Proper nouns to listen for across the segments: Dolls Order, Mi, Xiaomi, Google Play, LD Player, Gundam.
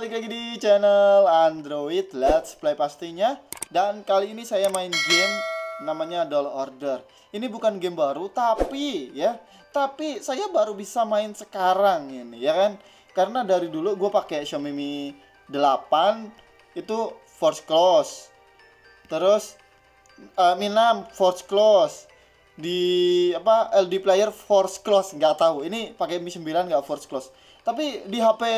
balik lagi di channel Android Let's Play pastinya. Dan kali ini saya main game namanya Dolls Order. Ini bukan game baru, tapi saya baru bisa main sekarang ini, ya kan? Karena dari dulu gue pakai Xiaomi Mi 8 itu force close, terus Mi 6 force close, di apa LD Player force close, nggak tahu. Ini pakai Mi 9 nggak force close, tapi di HP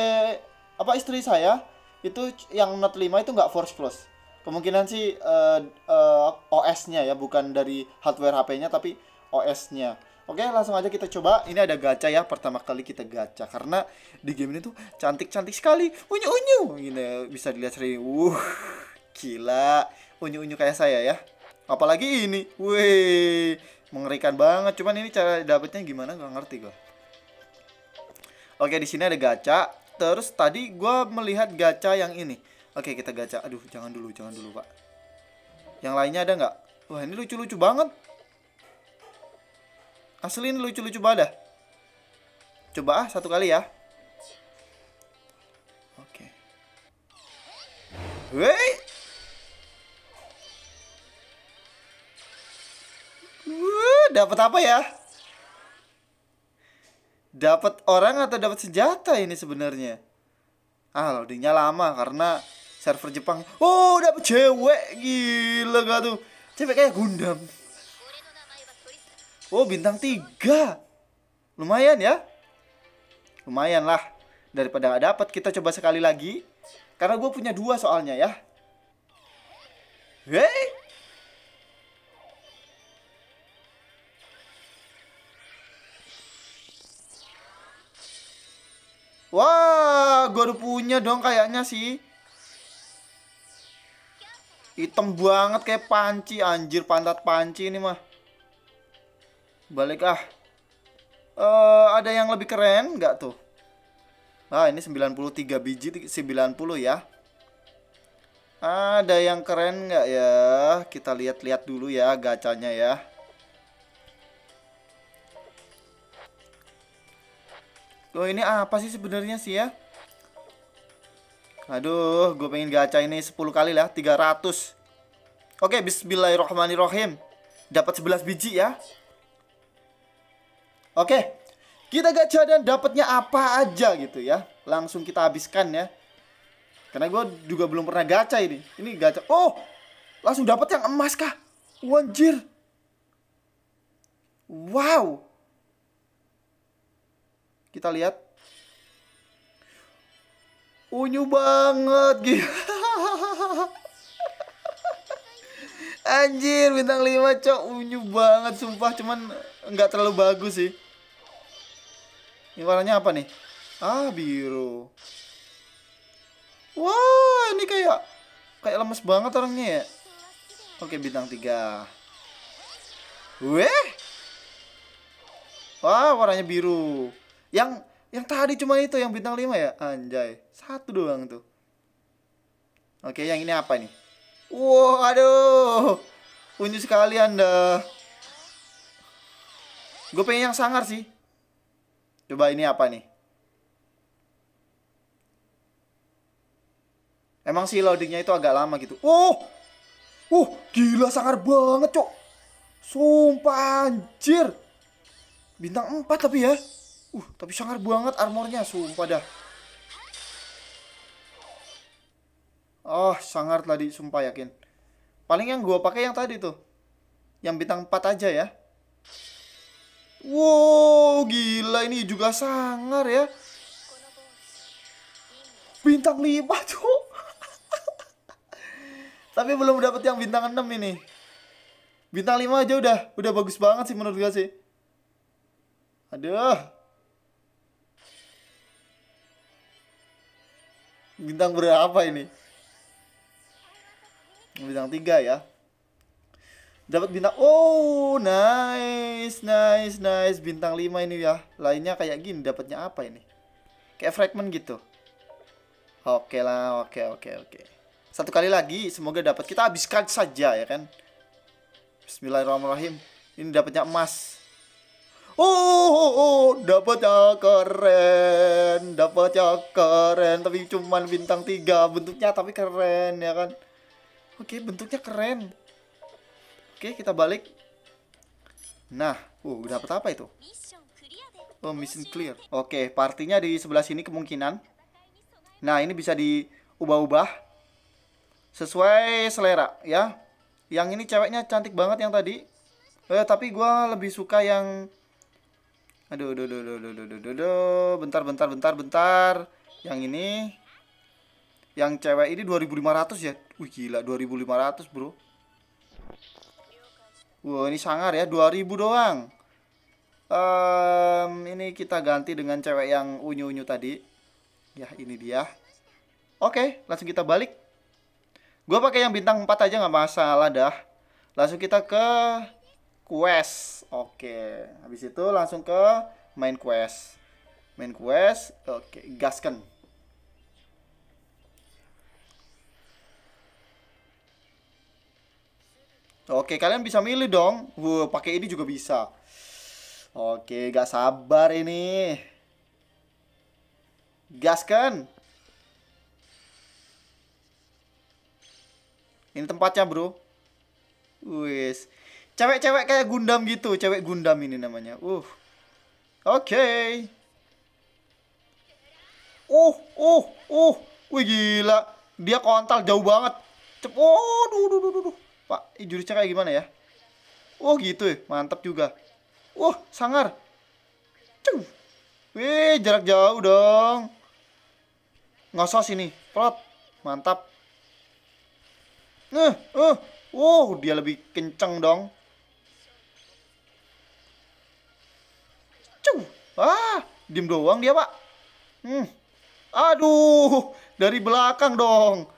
apa istri saya itu yang Note 5 itu nggak force close. Kemungkinan sih OS-nya ya, bukan dari hardware HP-nya tapi OS-nya. Oke, langsung aja kita coba. Ini ada gacha ya, pertama kali kita gacha karena di game ini tuh cantik-cantik sekali. Unyu-unyu gini, bisa dilihat sering. Gila, unyu-unyu kayak saya ya. Apalagi ini. Wih, mengerikan banget. Cuman ini cara dapetnya gimana gak ngerti gua. Oke, di sini ada gacha. Terus tadi gua melihat gacha yang ini. Oke, kita gacha. Aduh, jangan dulu pak. Yang lainnya ada nggak? Wah, ini lucu-lucu banget. Asli ini lucu-lucu banget. Coba satu kali ya. Oke. Wey. Dapat apa ya? Dapat orang atau dapat senjata ini sebenarnya? Ah, loadingnya lama karena server Jepang. Oh, dapet cewek. Gila gak tuh? Cewek kayak Gundam. Oh, bintang 3. Lumayan ya. Lumayan lah. Daripada gak dapet, kita coba sekali lagi. Karena gue punya 2 soalnya ya. Hei. Wah, gue udah punya dong kayaknya sih. Hitam banget kayak panci, anjir, pantat panci ini mah. Balik ah. Ada yang lebih keren nggak tuh? Nah, ini 93 biji, 90 ya. Ada yang keren nggak ya? Kita lihat-lihat dulu ya gacanya ya. Loh, ini apa sih sebenarnya sih ya? Aduh, gue pengen gacha ini 10 kali lah, 300. Oke, bismillahirrahmanirrahim. Dapat 11 biji ya. Oke, kita gacha dan dapatnya apa aja gitu ya. Langsung kita habiskan ya. Karena gue juga belum pernah gacha ini. Ini gacha, oh, langsung dapat yang emas kah? Anjir. Wow. Kita lihat. Unyu banget gitu. Anjir, bintang 5 cok, unyu banget sumpah, cuman nggak terlalu bagus sih. Ini warnanya apa nih? Ah, biru. Wah, ini kayak lemes banget orangnya ya. Oke, bintang 3. Weh. Wah, warnanya biru. Yang tadi cuma itu yang bintang 5 ya. Anjay, satu doang tuh. Oke, yang ini apa nih? Wow, aduh, unyu sekali anda. Gue pengen yang sangar sih. Coba ini apa nih? Emang sih loadingnya itu agak lama gitu. Gila, sangar banget cok. Sumpah anjir. Bintang 4 tapi ya. Tapi sangar banget armornya, sumpah dah. Oh, sangar tadi, sumpah yakin. Paling yang gua pakai yang tadi tuh. Yang bintang 4 aja ya. Wow, gila, ini juga sangar ya. Bintang 5 tuh. Tapi belum dapet yang bintang 6 ini. Bintang 5 aja udah bagus banget sih menurut gua sih. Aduh. Bintang berapa ini? Bintang 3 ya. Dapat bintang. Oh, nice. Bintang 5 ini ya. Lainnya kayak gini, dapatnya apa ini? Kayak fragment gitu. Oke lah, oke. Satu kali lagi, semoga dapat. Kita habiskan saja ya kan. Bismillahirrahmanirrahim. Ini dapatnya emas. Dapat ya keren, tapi cuman bintang 3 bentuknya, tapi keren ya kan. Oke, bentuknya keren. Oke, kita balik. Nah, dapat apa itu? Oh, mission clear. Oke, partinya di sebelah sini kemungkinan. Nah, ini bisa diubah-ubah sesuai selera ya. Yang ini ceweknya cantik banget yang tadi. Tapi gua lebih suka yang bentar. Yang ini, yang cewek ini 2500 ya. Wih gila, 2500 bro. Wah ini sangar ya, 2000 doang. Ini kita ganti dengan cewek yang unyu-unyu tadi. Ya ini dia. Oke, langsung kita balik. Gua pakai yang bintang 4 aja nggak masalah dah. Langsung kita ke quest. Oke, habis itu langsung ke main quest. Main quest. Oke, gaskan. Oke, kalian bisa milih dong. Pakai ini juga bisa. Oke, gak sabar ini. Gaskan. Ini tempatnya, bro. Wis. Cewek-cewek kayak Gundam gitu, cewek Gundam ini namanya. Oke. Wih gila, dia kontal jauh banget. Pak, jurusnya kayak gimana ya? Gitu ya, mantap juga. Sangar. Wih, jarak jauh dong. Ngosos ini, plot. Mantap. Dia lebih kenceng dong. Diem doang dia, Pak. Aduh, dari belakang dong.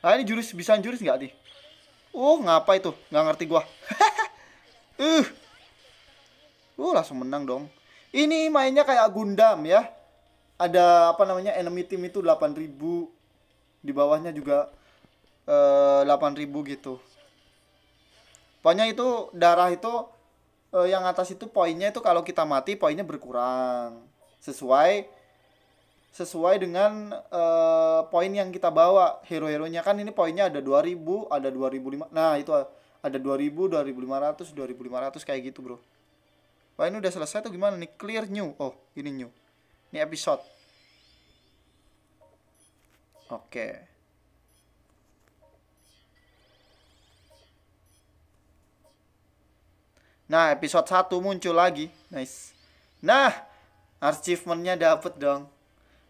Ah, ini jurus, bisa jurus nggak nih? Ngapa itu? Nggak ngerti gua. Langsung menang dong. Ini mainnya kayak Gundam ya. Ada apa namanya? Enemy team itu 8000. Di bawahnya juga 8000 gitu. Pokoknya itu darah itu yang atas itu poinnya itu kalau kita mati poinnya berkurang sesuai dengan poin yang kita bawa. Hero-heronya kan ini poinnya ada 2000, ada 2005. Nah, itu ada 2000, 2500, 2500 kayak gitu, bro. Wah, ini udah selesai tuh gimana nih? Clear new. Ini new. Ini episode. Oke. Nah, episode 1 muncul lagi. Nice. Nah, achievement-nya dapet dong.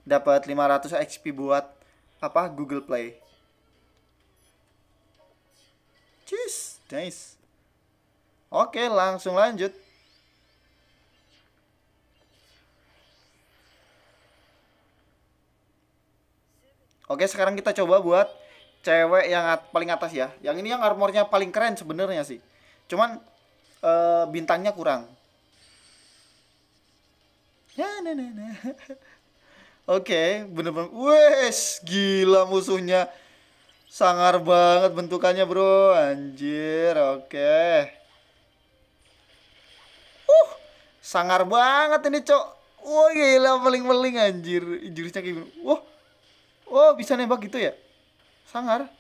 Dapat 500 XP buat apa? Google Play. Cheers, nice. Oke, langsung lanjut. Oke, sekarang kita coba buat cewek yang paling atas ya. Yang ini yang armornya paling keren sebenarnya sih. Cuman bintangnya kurang. Oke, bener-bener. Wes, gila musuhnya. Sangar banget bentukannya, bro. Anjir, oke. Sangar banget ini, Cok. Gila, meling-meling anjir. Jurusnya kayak gini. Bisa nembak gitu ya? Sangar.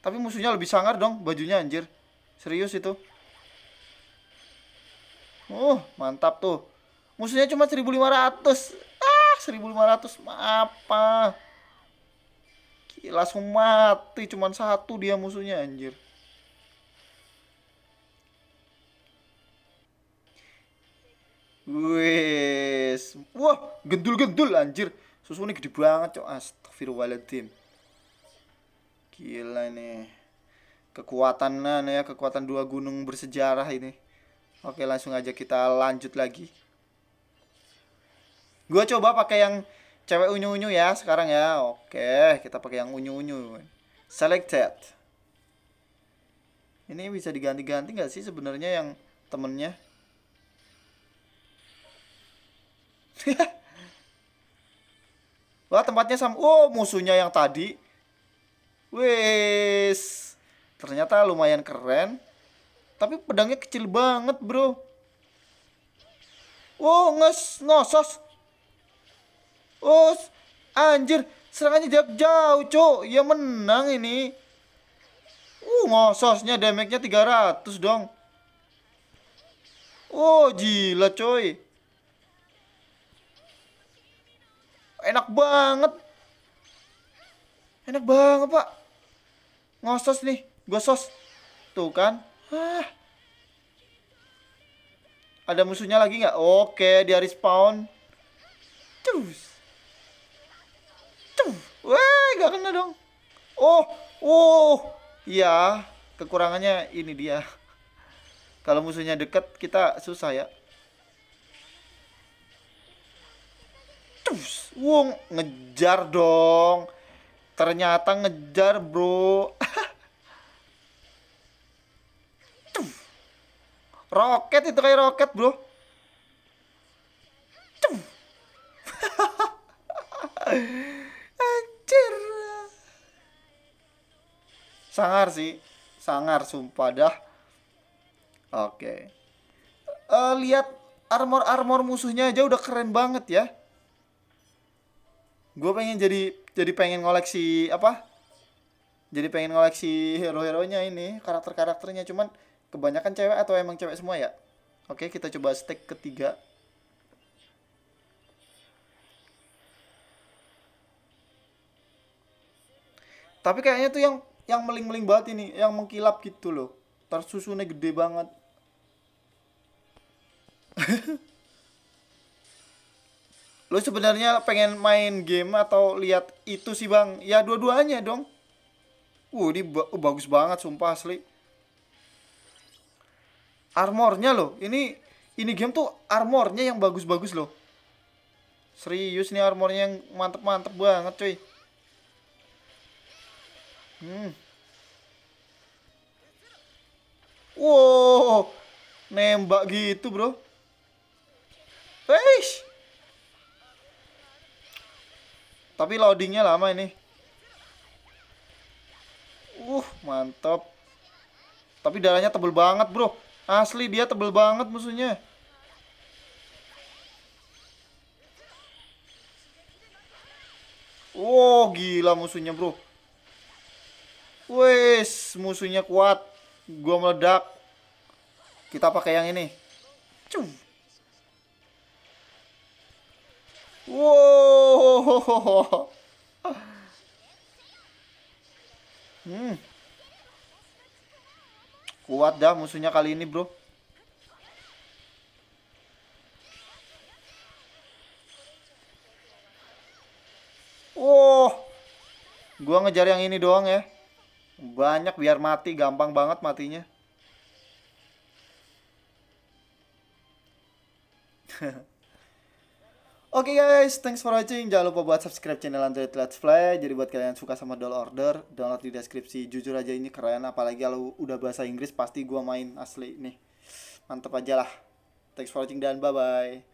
Tapi musuhnya lebih sangar dong bajunya anjir. Serius itu. Mantap tuh. Musuhnya cuma 1500. 1500 apa? Gila, langsung mati. Cuman satu dia musuhnya anjir. Wes. Wah, gendul-gendul anjir. Susu ini gede banget, Cok. Astagfirullahaladzim. Gila nih. Kekuatan ya, kekuatan dua gunung bersejarah ini. Oke, langsung aja kita lanjut lagi. Gua coba pakai yang cewek unyu-unyu ya sekarang ya. Oke, kita pakai yang unyu-unyu. Selected. Ini bisa diganti-ganti nggak sih sebenarnya yang temennya? Wah, tempatnya sama. Musuhnya yang tadi. Wes. Ternyata lumayan keren. Tapi pedangnya kecil banget, bro. Oh, ngosos. Oh, anjir. Serangannya jauh, cok. Ya menang ini. Ngososnya damage-nya 300 dong. Oh, gila, coy. Enak banget. Enak banget, Pak. Ngosos nih, gosos. Tuh kan. Hah. Ada musuhnya lagi nggak? Oke, dia respawn. Cus. Cus. Wah, nggak kena dong. Oh, oh. Iya, kekurangannya ini dia. Kalau musuhnya deket, kita susah ya. Cus. Wong, ngejar dong. Ternyata ngejar, bro. Roket itu kayak roket, bro. Anjir. Sangar sih. Sangar, sumpah dah. Oke. Lihat armor-armor musuhnya aja udah keren banget ya. Gue pengen jadi pengen koleksi apa? Jadi pengen koleksi hero-heronya ini, karakter-karakternya, cuman kebanyakan cewek atau emang cewek semua ya? Oke, kita coba stack ketiga. Tapi kayaknya tuh yang meling-meling banget ini, yang mengkilap gitu loh. Tersusunnya gede banget. Lo sebenarnya pengen main game atau lihat itu sih, Bang? Ya dua-duanya dong. Ini bagus banget sumpah asli. Armornya loh, ini game tuh armornya yang bagus-bagus loh. Serius nih armornya yang mantep-mantep banget, cuy. Wow, nembak gitu, bro. Eish. Tapi loadingnya lama ini. Mantap. Tapi darahnya tebel banget, bro. Asli dia tebel banget musuhnya. Gila musuhnya, bro. Wes, musuhnya kuat. Gua meledak. Kita pakai yang ini. Cung. Wow. Kuat dah musuhnya kali ini, bro. Gua ngejar yang ini doang ya. Banyak biar mati, gampang banget matinya. Oke guys, thanks for watching. Jangan lupa buat subscribe channel Android Let's Play. Jadi buat kalian yang suka sama Dolls Order, download di deskripsi. Jujur aja ini keren, apalagi kalau udah bahasa Inggris pasti gua main asli nih. Mantep aja lah. Thanks for watching dan bye-bye.